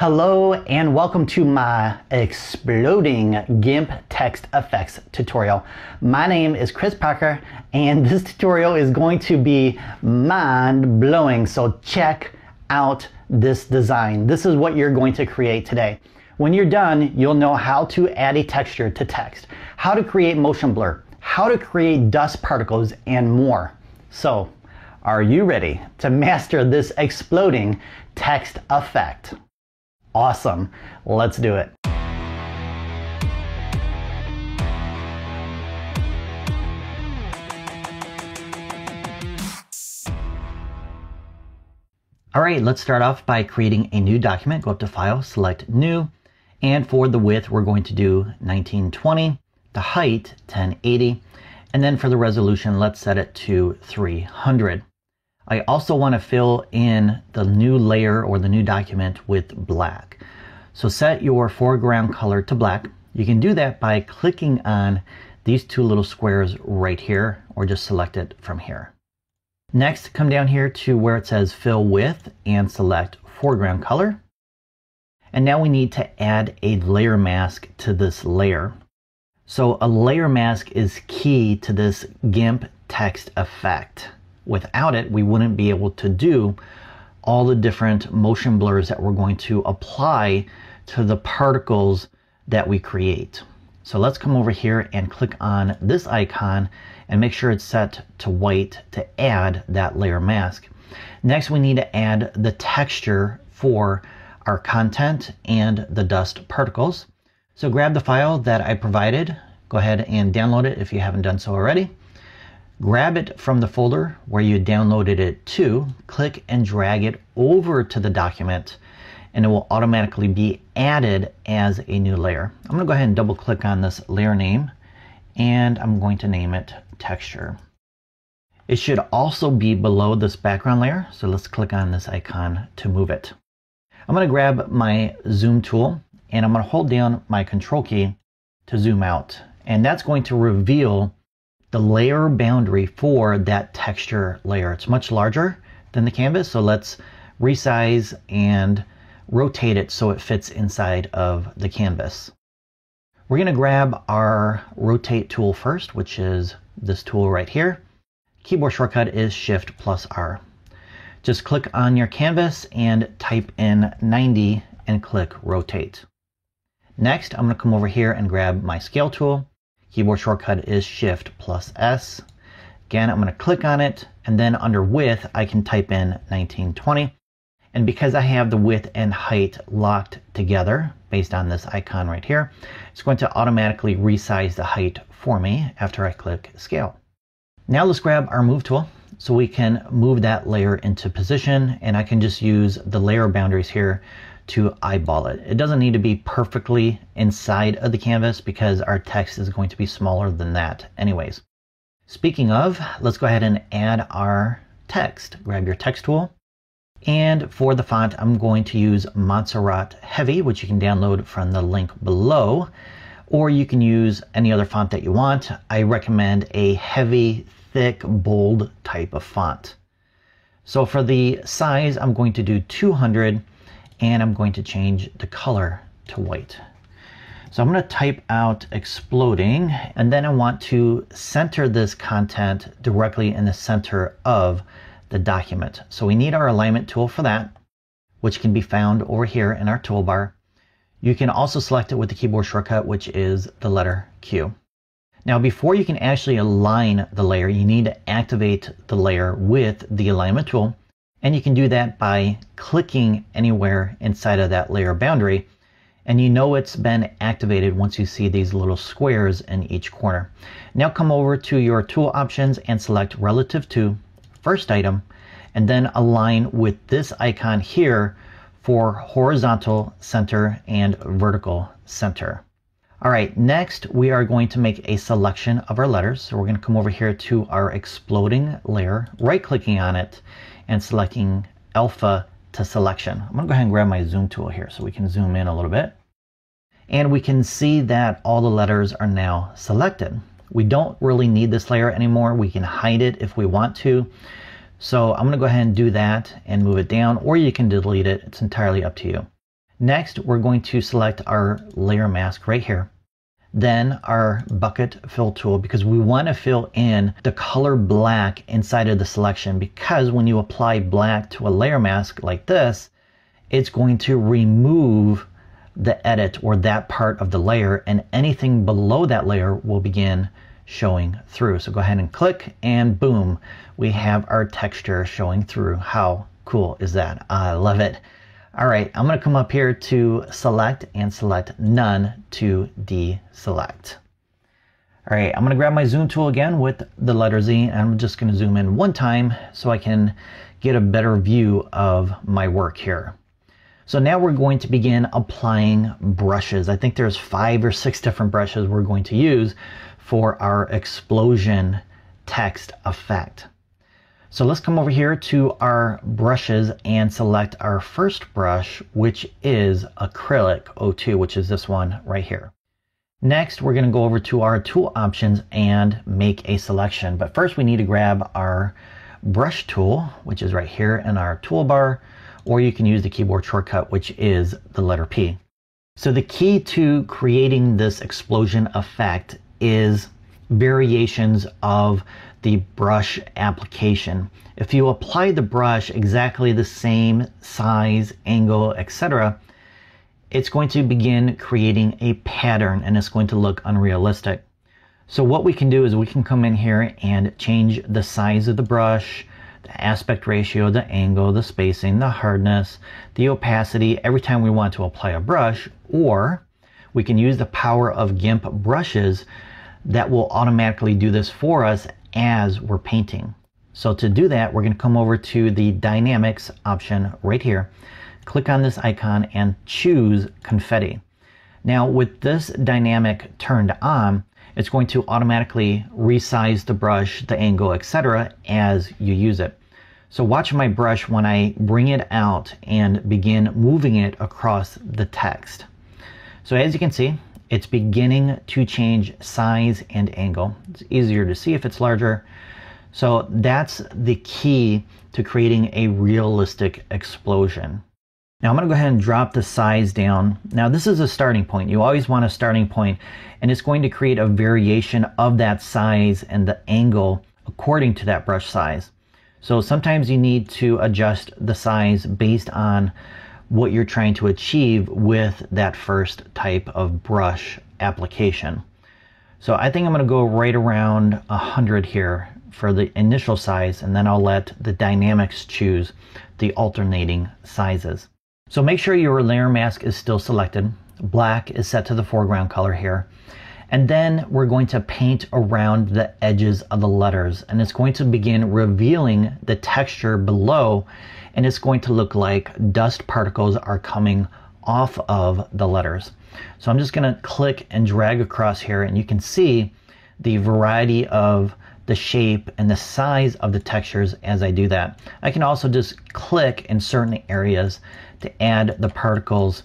Hello and welcome to my exploding GIMP text effects tutorial. My name is Chris Parker and this tutorial is going to be mind-blowing, so check out this design. This is what you're going to create today. When you're done, you'll know how to add a texture to text, how to create motion blur, how to create dust particles, and more. So, are you ready to master this exploding text effect? Awesome. Let's do it. All right, let's start off by creating a new document. Go up to File, select New, and for the width, we're going to do 1920, the height 1080, and then for the resolution, let's set it to 300. I also want to fill in the new layer or the new document with black. So set your foreground color to black. You can do that by clicking on these two little squares right here, or just select it from here. Next, come down here to where it says Fill With and select Foreground Color. And now we need to add a layer mask to this layer. So a layer mask is key to this GIMP text effect. Without it, we wouldn't be able to do all the different motion blurs that we're going to apply to the particles that we create. So let's come over here and click on this icon and make sure it's set to white to add that layer mask. Next, we need to add the texture for our content and the dust particles. So grab the file that I provided. Go ahead and download it if you haven't done so already. Grab it from the folder where you downloaded it to, click and drag it over to the document, and it will automatically be added as a new layer. I'm going to go ahead and double click on this layer name, and I'm going to name it texture. It should also be below this background layer, so let's click on this icon to move it. I'm going to grab my zoom tool, and I'm going to hold down my control key to zoom out, and that's going to reveal the layer boundary for that texture layer. It's much larger than the canvas, so let's resize and rotate it so it fits inside of the canvas. We're going to grab our rotate tool first, which is this tool right here. Keyboard shortcut is Shift plus R. Just click on your canvas and type in 90 and click rotate. Next, I'm going to come over here and grab my scale tool. Keyboard shortcut is Shift plus S. Again, I'm going to click on it, and then under width, I can type in 1920. And because I have the width and height locked together based on this icon right here, it's going to automatically resize the height for me after I click Scale. Now let's grab our Move tool so we can move that layer into position, and I can just use the layer boundaries here to eyeball it. It doesn't need to be perfectly inside of the canvas because our text is going to be smaller than that anyways. Speaking of, let's go ahead and add our text. Grab your text tool, and for the font, I'm going to use Montserrat Heavy, which you can download from the link below, or you can use any other font that you want. I recommend a heavy, thick, bold type of font. So for the size, I'm going to do 200, and I'm going to change the color to white. So I'm going to type out exploding, and then I want to center this content directly in the center of the document. So we need our alignment tool for that, which can be found over here in our toolbar. You can also select it with the keyboard shortcut, which is the letter Q. Now, before you can actually align the layer, you need to activate the layer with the alignment tool. And you can do that by clicking anywhere inside of that layer boundary. And you know it's been activated once you see these little squares in each corner. Now come over to your tool options and select relative to first item, and then align with this icon here for horizontal center and vertical center. All right, next we are going to make a selection of our letters. So we're going to come over here to our exploding layer, right clicking on it, and selecting alpha to selection. I'm going to go ahead and grab my zoom tool here so we can zoom in a little bit. And we can see that all the letters are now selected. We don't really need this layer anymore. We can hide it if we want to. So I'm going to go ahead and do that and move it down, or you can delete it. It's entirely up to you. Next, we're going to select our layer mask right here. Then our bucket fill tool, because we want to fill in the color black inside of the selection, because when you apply black to a layer mask like this, it's going to remove the edit or that part of the layer, and anything below that layer will begin showing through. So go ahead and click, and boom, we have our texture showing through. How cool is that? I love it. All right, I'm going to come up here to select and select none to deselect. All right, I'm going to grab my zoom tool again with the letter Z, and I'm just going to zoom in one time so I can get a better view of my work here. So now we're going to begin applying brushes. I think there's 5 or 6 different brushes we're going to use for our explosion text effect. So let's come over here to our brushes and select our first brush, which is acrylic O2, which is this one right here. Next, we're going to go over to our tool options and make a selection. But first we need to grab our brush tool, which is right here in our toolbar, or you can use the keyboard shortcut, which is the letter P. So the key to creating this explosion effect is variations of the brush application. If you apply the brush exactly the same size, angle, etc., it's going to begin creating a pattern, and it's going to look unrealistic. So what we can do is we can come in here and change the size of the brush, the aspect ratio, the angle, the spacing, the hardness, the opacity, every time we want to apply a brush, or we can use the power of GIMP brushes that will automatically do this for us as we're painting. So to do that, we're going to come over to the dynamics option right here, click on this icon, and choose confetti. Now with this dynamic turned on, it's going to automatically resize the brush, the angle, etc., as you use it. So watch my brush when I bring it out and begin moving it across the text. So as you can see, it's beginning to change size and angle. It's easier to see if it's larger. So that's the key to creating a realistic explosion. Now I'm going to go ahead and drop the size down. Now this is a starting point. You always want a starting point, and it's going to create a variation of that size and the angle according to that brush size. So sometimes you need to adjust the size based on what you're trying to achieve with that first type of brush application. So I think I'm going to go right around 100 here for the initial size, and then I'll let the dynamics choose the alternating sizes. So make sure your layer mask is still selected. Black is set to the foreground color here. And then we're going to paint around the edges of the letters, and it's going to begin revealing the texture below, and it's going to look like dust particles are coming off of the letters. So I'm just going to click and drag across here, and you can see the variety of the shape and the size of the textures as I do that. I can also just click in certain areas to add the particles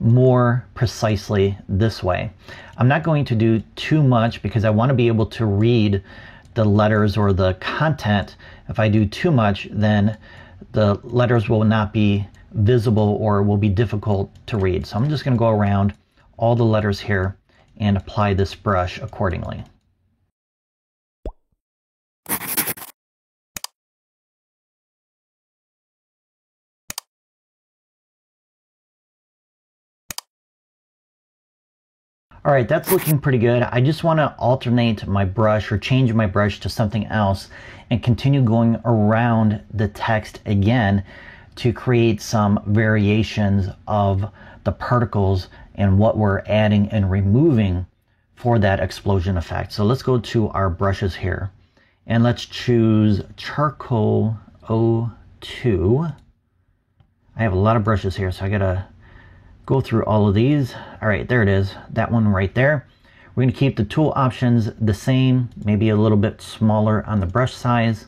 more precisely this way. I'm not going to do too much because I want to be able to read the letters or the content. If I do too much, then the letters will not be visible or will be difficult to read. So I'm just going to go around all the letters here and apply this brush accordingly. All right, that's looking pretty good. I just want to alternate my brush or change my brush to something else and continue going around the text again to create some variations of the particles and what we're adding and removing for that explosion effect. So let's go to our brushes here, and let's choose charcoal O2. I have a lot of brushes here, so I gotta go through all of these. All right, there it is, that one right there. We're going to keep the tool options the same, maybe a little bit smaller on the brush size.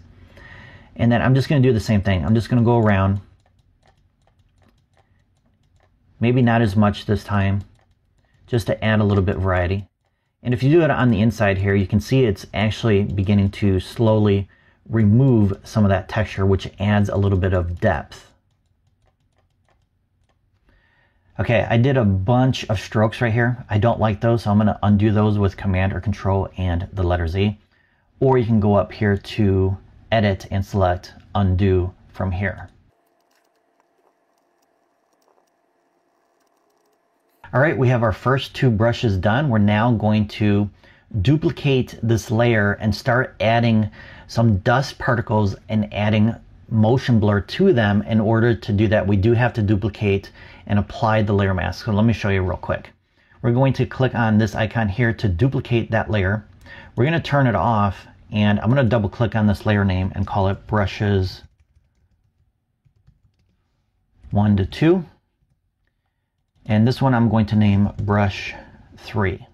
And then I'm just going to do the same thing. I'm just going to go around. Maybe not as much this time, just to add a little bit of variety. And if you do it on the inside here, you can see it's actually beginning to slowly remove some of that texture, which adds a little bit of depth. Okay, I did a bunch of strokes right here. I don't like those, so I'm going to undo those with Command or Control and the letter Z. Or you can go up here to Edit and select Undo from here. All right, we have our first two brushes done. We're now going to duplicate this layer and start adding some dust particles and adding motion blur to them. In order to do that, we do have to duplicate and apply the layer mask. So let me show you real quick. We're going to click on this icon here to duplicate that layer. We're going to turn it off, and I'm going to double click on this layer name and call it brushes 1 to 2. And this one I'm going to name brush 3.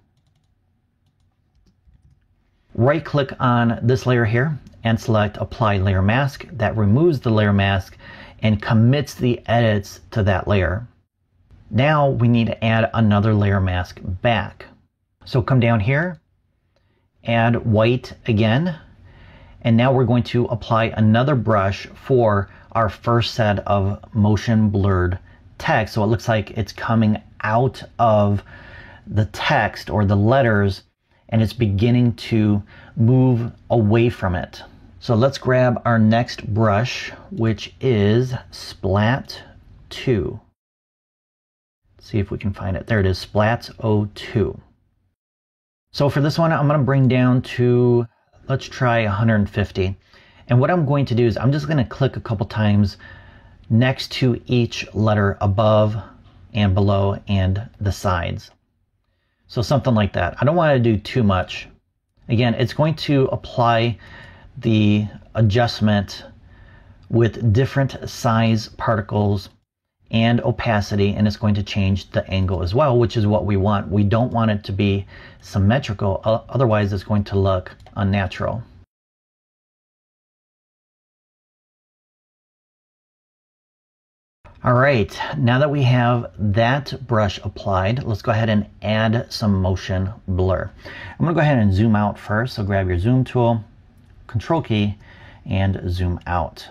Right click on this layer here and select apply layer mask. That removes the layer mask and commits the edits to that layer. Now we need to add another layer mask back. So come down here, add white again, and now we're going to apply another brush for our first set of motion blurred text. So it looks like it's coming out of the text or the letters, and it's beginning to move away from it. So let's grab our next brush, which is Splat 2. Let's see if we can find it. There it is, Splat 02. So for this one, I'm going to bring down to, let's try 150. And what I'm going to do is I'm just going to click a couple times next to each letter, above and below and the sides. So something like that. I don't want to do too much. Again, it's going to apply the adjustment with different size particles and opacity, and it's going to change the angle as well, which is what we want. We don't want it to be symmetrical, otherwise it's going to look unnatural. All right, now that we have that brush applied, let's go ahead and add some motion blur. I'm going to go ahead and zoom out first. So grab your zoom tool, Control key, and zoom out.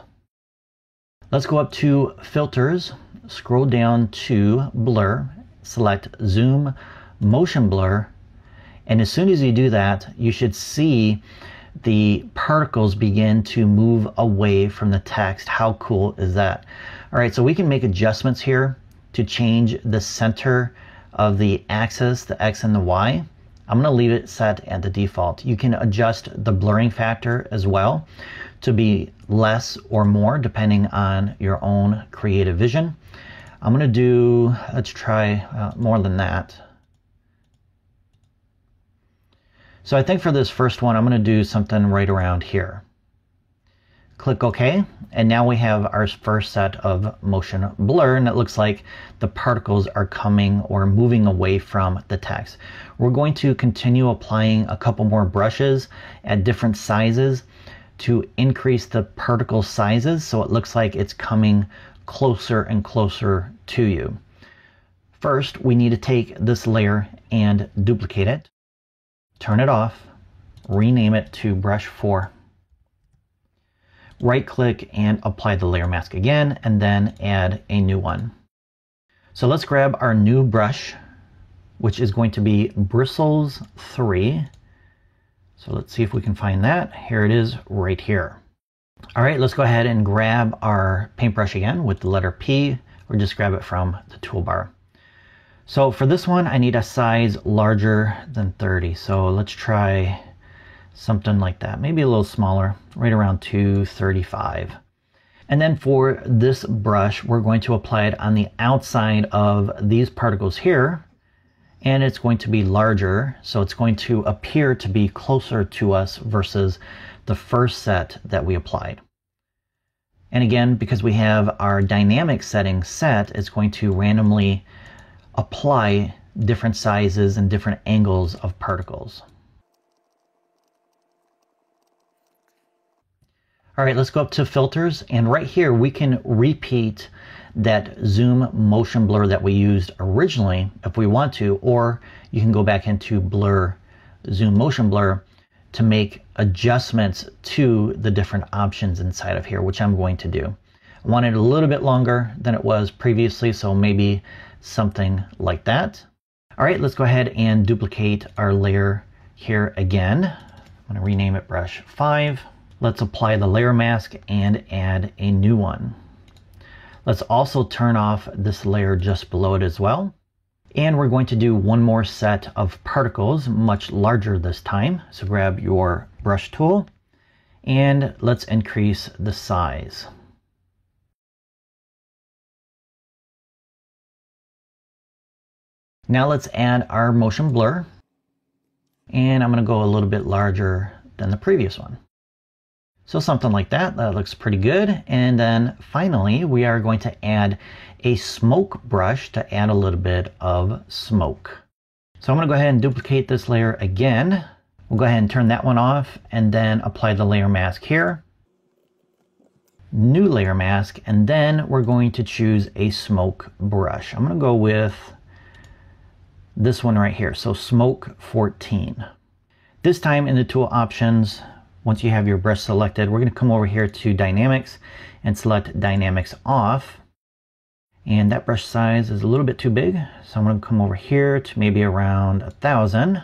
Let's go up to Filters, scroll down to Blur, select Zoom Motion Blur, and as soon as you do that, you should see the particles begin to move away from the text. How cool is that? All right, so we can make adjustments here to change the center of the axis, the X and the Y. I'm going to leave it set at the default. You can adjust the blurring factor as well to be less or more depending on your own creative vision. I'm going to do, let's try more than that. So I think for this first one, I'm going to do something right around here. Click OK, and now we have our first set of motion blur, and it looks like the particles are coming or moving away from the text. We're going to continue applying a couple more brushes at different sizes to increase the particle sizes, so it looks like it's coming closer and closer to you. First, we need to take this layer and duplicate it, turn it off, rename it to brush 4. Right click and apply the layer mask again, and then add a new one. So let's grab our new brush, which is going to be Bristles 3. So let's see if we can find that. Here it is right here. All right, let's go ahead and grab our paintbrush again with the letter P, or just grab it from the toolbar. So for this one, I need a size larger than 30. So let's try something like that, maybe a little smaller, right around 235. And then for this brush, we're going to apply it on the outside of these particles here, and it's going to be larger, so it's going to appear to be closer to us versus the first set that we applied. And again, because we have our dynamic setting set, it's going to randomly apply different sizes and different angles of particles. All right, let's go up to Filters, and right here we can repeat that zoom motion blur that we used originally if we want to, or you can go back into Blur, Zoom Motion Blur to make adjustments to the different options inside of here, which I'm going to do. I want it a little bit longer than it was previously, so maybe something like that. All right, let's go ahead and duplicate our layer here again. I'm going to rename it brush 5. Let's apply the layer mask and add a new one. Let's also turn off this layer just below it as well. And we're going to do one more set of particles, much larger this time. So grab your brush tool and let's increase the size. Now let's add our motion blur. And I'm going to go a little bit larger than the previous one. So something like that. That looks pretty good. And then finally, we are going to add a smoke brush to add a little bit of smoke. So I'm going to go ahead and duplicate this layer again. We'll go ahead and turn that one off and then apply the layer mask here. New layer mask. And then we're going to choose a smoke brush. I'm going to go with this one right here. So smoke 14. This time in the tool options, once you have your brush selected, we're going to come over here to Dynamics and select Dynamics Off. And that brush size is a little bit too big. So I'm going to come over here to maybe around 1,000.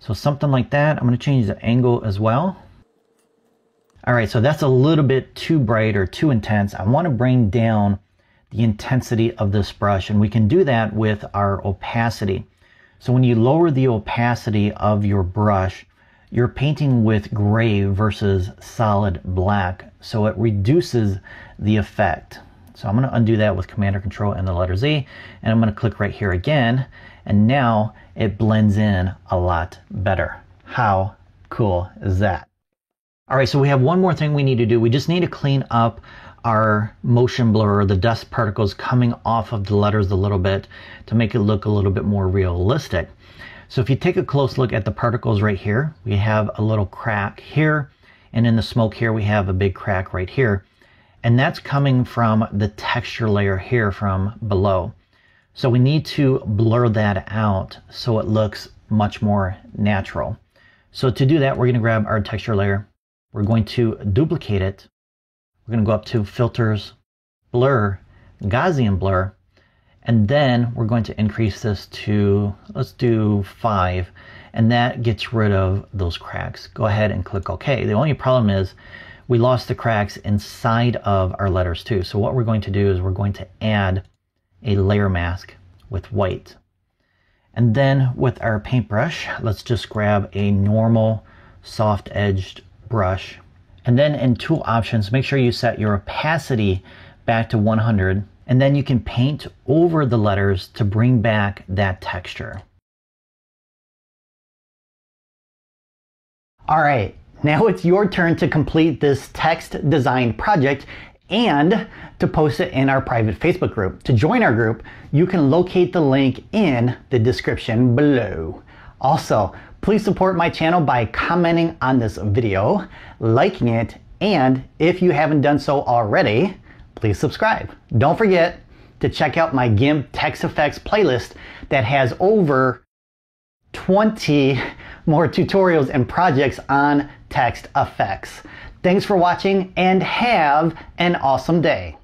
So something like that. I'm going to change the angle as well. All right, so that's a little bit too bright or too intense. I want to bring down the intensity of this brush, and we can do that with our opacity. So when you lower the opacity of your brush, you're painting with gray versus solid black, so it reduces the effect. So I'm going to undo that with Command or Control and the letter Z, and I'm going to click right here again, and now it blends in a lot better. How cool is that? All right, so we have one more thing we need to do. We just need to clean up our motion blur, the dust particles coming off of the letters a little bit to make it look a little bit more realistic. So if you take a close look at the particles right here, we have a little crack here, and in the smoke here, we have a big crack right here. And that's coming from the texture layer here from below. So we need to blur that out so it looks much more natural. So to do that, we're going to grab our texture layer. We're going to duplicate it. We're going to go up to Filters, Blur, Gaussian Blur. And then we're going to increase this to, let's do 5, and that gets rid of those cracks. Go ahead and click OK. The only problem is we lost the cracks inside of our letters too. So what we're going to do is we're going to add a layer mask with white. And then with our paintbrush, let's just grab a normal soft-edged brush. And then in Tool Options, make sure you set your opacity back to 100. And then you can paint over the letters to bring back that texture. All right, now it's your turn to complete this text design project and to post it in our private Facebook group. To join our group, you can locate the link in the description below. Also, please support my channel by commenting on this video, liking it, and if you haven't done so already, please subscribe. Don't forget to check out my GIMP text effects playlist that has over 20 more tutorials and projects on text effects. Thanks for watching and have an awesome day.